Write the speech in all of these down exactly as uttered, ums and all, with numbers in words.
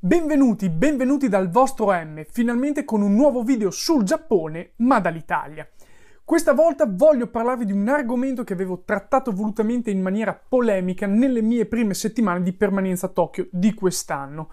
Benvenuti, benvenuti dal vostro M, finalmente con un nuovo video sul Giappone, ma dall'Italia. Questa volta voglio parlarvi di un argomento che avevo trattato volutamente in maniera polemica nelle mie prime settimane di permanenza a Tokyo di quest'anno.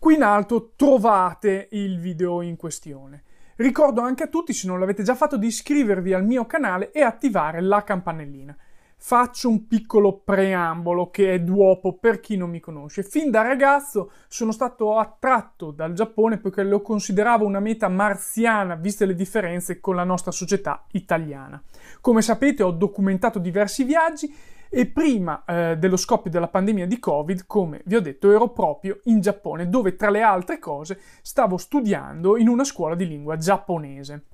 Qui in alto trovate il video in questione. Ricordo anche a tutti, se non l'avete già fatto, di iscrivervi al mio canale e attivare la campanellina. Faccio un piccolo preambolo che è d'uopo per chi non mi conosce. Fin da ragazzo sono stato attratto dal Giappone perché lo consideravo una meta marziana, viste le differenze con la nostra società italiana. Come sapete, ho documentato diversi viaggi e prima eh, dello scoppio della pandemia di Covid, come vi ho detto, ero proprio in Giappone, dove tra le altre cose stavo studiando in una scuola di lingua giapponese.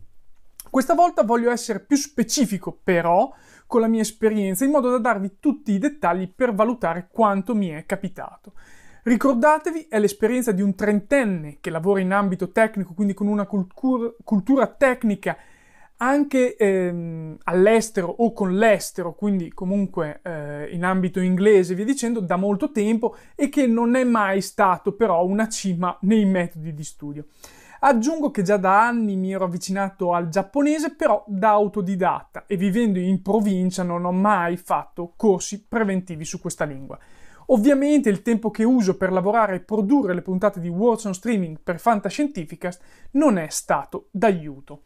Questa volta voglio essere più specifico però con la mia esperienza, in modo da darvi tutti i dettagli per valutare quanto mi è capitato. Ricordatevi, è l'esperienza di un trentenne che lavora in ambito tecnico, quindi con una cultura, cultura tecnica anche ehm, all'estero o con l'estero, quindi comunque eh, in ambito inglese, via dicendo, da molto tempo e che non è mai stato però una cima nei metodi di studio. Aggiungo che già da anni mi ero avvicinato al giapponese, però da autodidatta, e vivendo in provincia non ho mai fatto corsi preventivi su questa lingua. Ovviamente il tempo che uso per lavorare e produrre le puntate di Words on Streaming per Fantascientificast non è stato d'aiuto.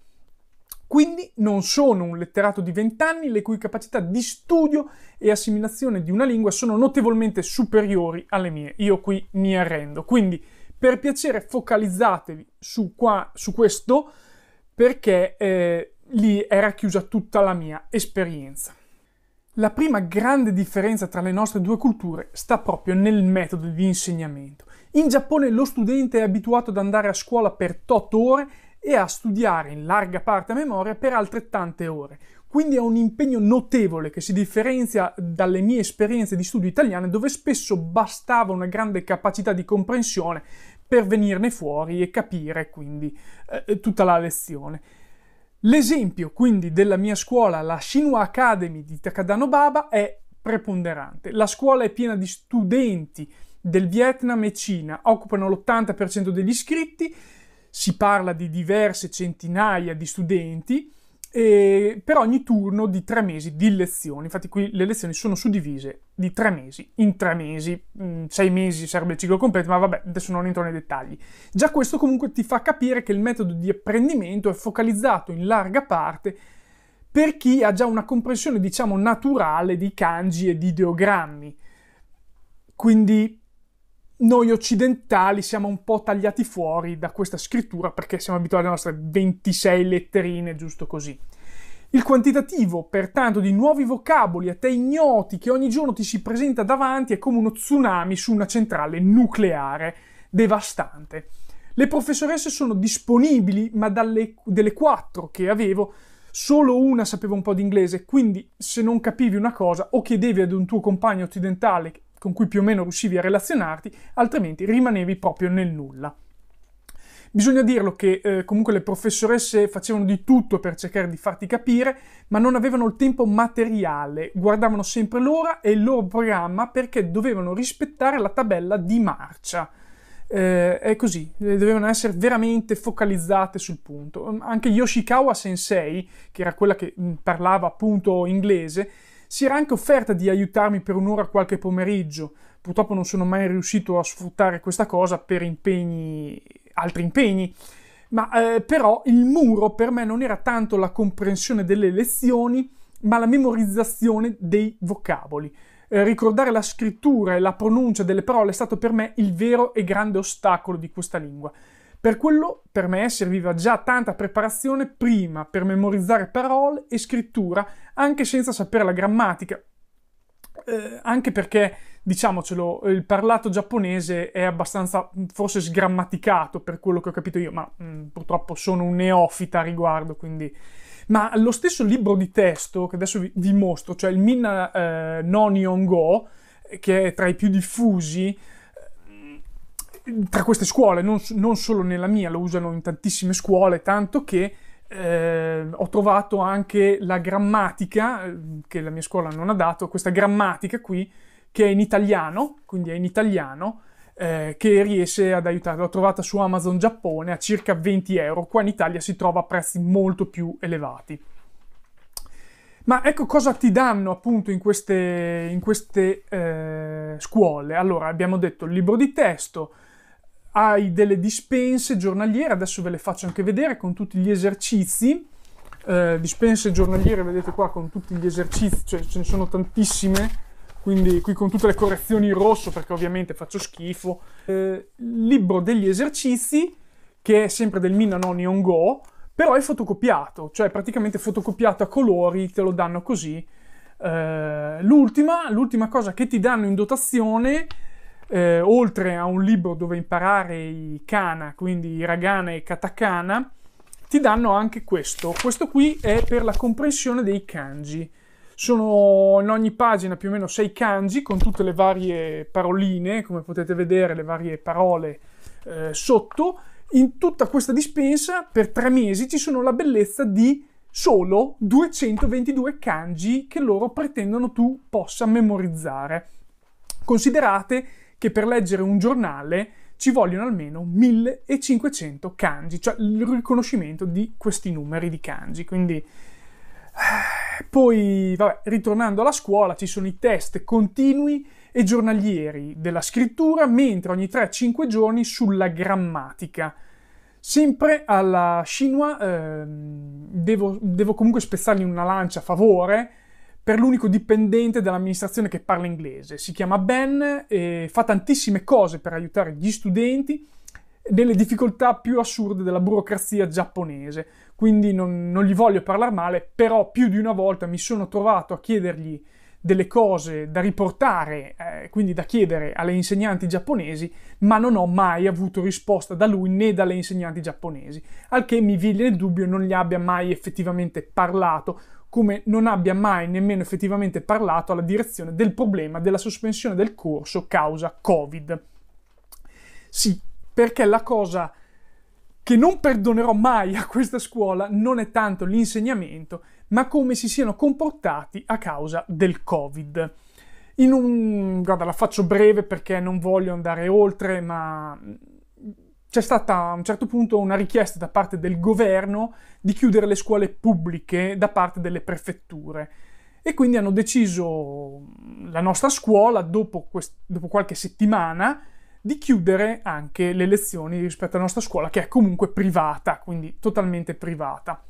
Quindi non sono un letterato di vent'anni, le cui capacità di studio e assimilazione di una lingua sono notevolmente superiori alle mie. Io qui mi arrendo. Quindi, per piacere, focalizzatevi su, qua, su questo, perché eh, lì era chiusa tutta la mia esperienza. La prima grande differenza tra le nostre due culture sta proprio nel metodo di insegnamento. In Giappone lo studente è abituato ad andare a scuola per tot ore e a studiare in larga parte a memoria per altrettante ore. Quindi è un impegno notevole che si differenzia dalle mie esperienze di studio italiane, dove spesso bastava una grande capacità di comprensione per venirne fuori e capire quindi eh, tutta la lezione. L'esempio quindi della mia scuola, la Shinhua Academy di Takadano Baba, è preponderante. La scuola è piena di studenti del Vietnam e Cina, occupano l'ottanta per cento degli iscritti, si parla di diverse centinaia di studenti, e per ogni turno di tre mesi di lezioni. Infatti qui le lezioni sono suddivise di tre mesi in tre mesi, sei mesi sarebbe il ciclo completo, ma vabbè, adesso non entro nei dettagli. Già questo comunque ti fa capire che il metodo di apprendimento è focalizzato in larga parte per chi ha già una comprensione, diciamo, naturale di kanji e di ideogrammi. Quindi noi occidentali siamo un po' tagliati fuori da questa scrittura perché siamo abituati alle nostre ventisei letterine, giusto così. Il quantitativo, pertanto, di nuovi vocaboli a te ignoti che ogni giorno ti si presenta davanti è come uno tsunami su una centrale nucleare devastante. Le professoresse sono disponibili, ma dalle, delle quattro che avevo, solo una sapeva un po' di inglese, quindi se non capivi una cosa o chiedevi ad un tuo compagno occidentale con cui più o meno riuscivi a relazionarti, altrimenti rimanevi proprio nel nulla. Bisogna dirlo che eh, comunque le professoresse facevano di tutto per cercare di farti capire, ma non avevano il tempo materiale, guardavano sempre l'ora e il loro programma perché dovevano rispettare la tabella di marcia. Eh, è così, dovevano essere veramente focalizzate sul punto. Anche Yoshikawa Sensei, che era quella che parlava appunto inglese, si era anche offerta di aiutarmi per un'ora qualche pomeriggio. Purtroppo non sono mai riuscito a sfruttare questa cosa per impegni, altri impegni, ma eh, però il muro per me non era tanto la comprensione delle lezioni, ma la memorizzazione dei vocaboli. Eh, ricordare la scrittura e la pronuncia delle parole è stato per me il vero e grande ostacolo di questa lingua. Per quello, per me, serviva già tanta preparazione prima per memorizzare parole e scrittura, anche senza sapere la grammatica. Eh, anche perché, diciamocelo, il parlato giapponese è abbastanza, forse, sgrammaticato, per quello che ho capito io, ma mh, purtroppo sono un neofita a riguardo, quindi... Ma lo stesso libro di testo, che adesso vi, vi mostro, cioè il Minna eh, no Nihongo, che è tra i più diffusi tra queste scuole, non, non solo nella mia, lo usano in tantissime scuole, tanto che eh, ho trovato anche la grammatica, che la mia scuola non ha dato, questa grammatica qui, che è in italiano, quindi è in italiano, eh, che riesce ad aiutarlo. L'ho trovata su Amazon Giappone a circa venti euro, qua in Italia si trova a prezzi molto più elevati. Ma ecco cosa ti danno appunto in queste, in queste eh, scuole. Allora, abbiamo detto il libro di testo, hai delle dispense giornaliere, adesso ve le faccio anche vedere con tutti gli esercizi. Eh, dispense giornaliere, vedete qua, con tutti gli esercizi, cioè ce ne sono tantissime, quindi qui con tutte le correzioni in rosso perché ovviamente faccio schifo. Eh, libro degli esercizi, che è sempre del Minna no Nihongo, però è fotocopiato, cioè praticamente fotocopiato a colori, te lo danno così. Eh, l'ultima, l'ultima cosa che ti danno in dotazione, eh, oltre a un libro dove imparare i kana, quindi hiragana e katakana, ti danno anche questo. Questo qui è per la comprensione dei kanji. Sono in ogni pagina più o meno sei kanji con tutte le varie paroline, come potete vedere le varie parole eh, sotto. In tutta questa dispensa, per tre mesi, ci sono la bellezza di solo duecentoventidue kanji che loro pretendono tu possa memorizzare. Considerate che per leggere un giornale ci vogliono almeno millecinquecento kanji, cioè il riconoscimento di questi numeri di kanji. Quindi, poi, vabbè, ritornando alla scuola, ci sono i test continui e giornalieri della scrittura, mentre ogni tre cinque giorni sulla grammatica. Sempre alla Shinwa eh, devo, devo comunque spezzargli una lancia a favore per l'unico dipendente dell'amministrazione che parla inglese. Si chiama Ben e fa tantissime cose per aiutare gli studenti nelle difficoltà più assurde della burocrazia giapponese. Quindi non, non gli voglio parlare male, però più di una volta mi sono trovato a chiedergli delle cose da riportare, eh, quindi da chiedere alle insegnanti giapponesi, ma non ho mai avuto risposta da lui né dalle insegnanti giapponesi, al che mi viene il dubbio non gli abbia mai effettivamente parlato, come non abbia mai nemmeno effettivamente parlato alla direzione del problema della sospensione del corso causa Covid. Sì, perché la cosa che non perdonerò mai a questa scuola non è tanto l'insegnamento, ma come si siano comportati a causa del Covid. In un... guarda, la faccio breve perché non voglio andare oltre, ma c'è stata a un certo punto una richiesta da parte del governo di chiudere le scuole pubbliche da parte delle prefetture e quindi hanno deciso, la nostra scuola, dopo, quest... dopo qualche settimana, di chiudere anche le lezioni rispetto alla nostra scuola, che è comunque privata, quindi totalmente privata.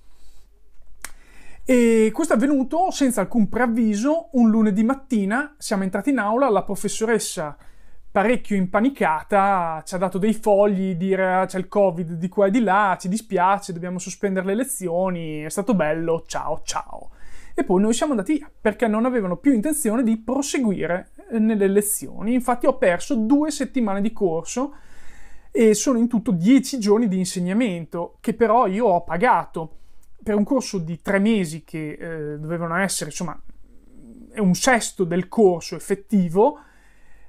E questo è avvenuto senza alcun preavviso, un lunedì mattina siamo entrati in aula, la professoressa parecchio impanicata ci ha dato dei fogli, dire c'è il Covid di qua e di là, ci dispiace, dobbiamo sospendere le lezioni, è stato bello, ciao ciao. E poi noi siamo andati via perché non avevano più intenzione di proseguire nelle lezioni, infatti ho perso due settimane di corso e sono in tutto dieci giorni di insegnamento che però io ho pagato. Per un corso di tre mesi che eh, dovevano essere, insomma, è un sesto del corso effettivo,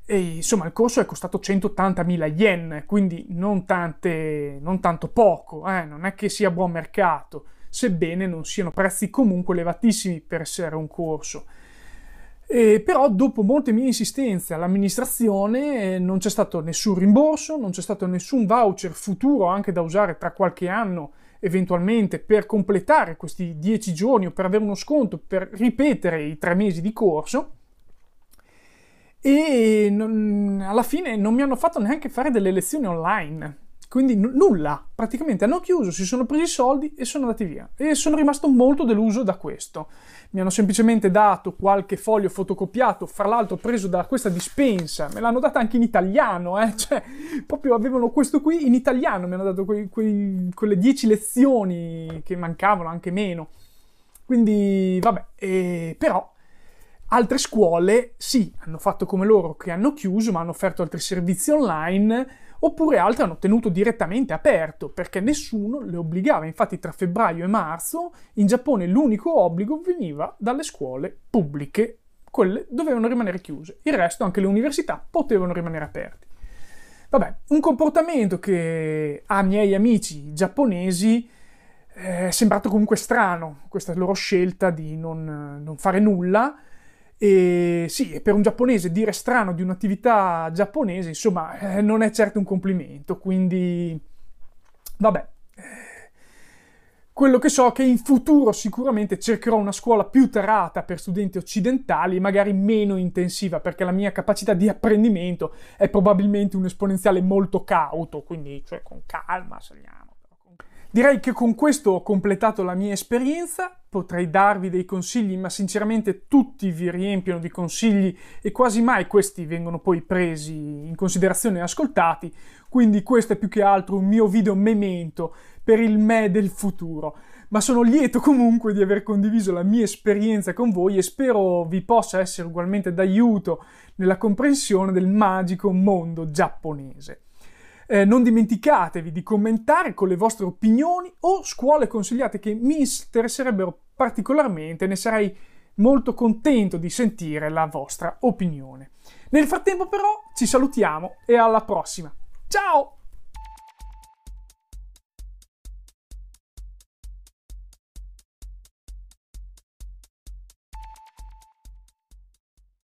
e insomma il corso è costato centottantamila yen, quindi non, tante, non tanto poco, eh, non è che sia buon mercato, sebbene non siano prezzi comunque elevatissimi per essere un corso. E però dopo molte mie insistenze all'amministrazione non c'è stato nessun rimborso, non c'è stato nessun voucher futuro anche da usare tra qualche anno eventualmente per completare questi dieci giorni o per avere uno sconto per ripetere i tre mesi di corso, e non, alla fine non mi hanno fatto neanche fare delle lezioni online, quindi nulla, praticamente hanno chiuso, si sono presi i soldi e sono andati via, e sono rimasto molto deluso da questo. Mi hanno semplicemente dato qualche foglio fotocopiato, fra l'altro preso da questa dispensa, me l'hanno data anche in italiano, eh? Cioè proprio avevano questo qui in italiano, mi hanno dato quei, quei, quelle dieci lezioni che mancavano, anche meno, quindi vabbè. Eh, però altre scuole sì, hanno fatto come loro, che hanno chiuso ma hanno offerto altri servizi online, oppure altre hanno tenuto direttamente aperto, perché nessuno le obbligava. Infatti tra febbraio e marzo in Giappone l'unico obbligo veniva dalle scuole pubbliche, quelle dovevano rimanere chiuse, il resto anche le università potevano rimanere aperte. Vabbè, un comportamento che a miei amici giapponesi è sembrato comunque strano, questa loro scelta di non, non fare nulla, E sì, e per un giapponese dire strano di un'attività giapponese, insomma, eh, non è certo un complimento, quindi vabbè. Quello che so è che in futuro sicuramente cercherò una scuola più tarata per studenti occidentali, magari meno intensiva, perché la mia capacità di apprendimento è probabilmente un esponenziale molto cauto, quindi cioè con calma saliamo. Direi che con questo ho completato la mia esperienza, potrei darvi dei consigli, ma sinceramente tutti vi riempiono di consigli e quasi mai questi vengono poi presi in considerazione e ascoltati, quindi questo è più che altro un mio video memento per il me del futuro. Ma sono lieto comunque di aver condiviso la mia esperienza con voi e spero vi possa essere ugualmente d'aiuto nella comprensione del magico mondo giapponese. Eh, non dimenticatevi di commentare con le vostre opinioni o scuole consigliate che mi interesserebbero particolarmente, ne sarei molto contento di sentire la vostra opinione. Nel frattempo però ci salutiamo e alla prossima. Ciao!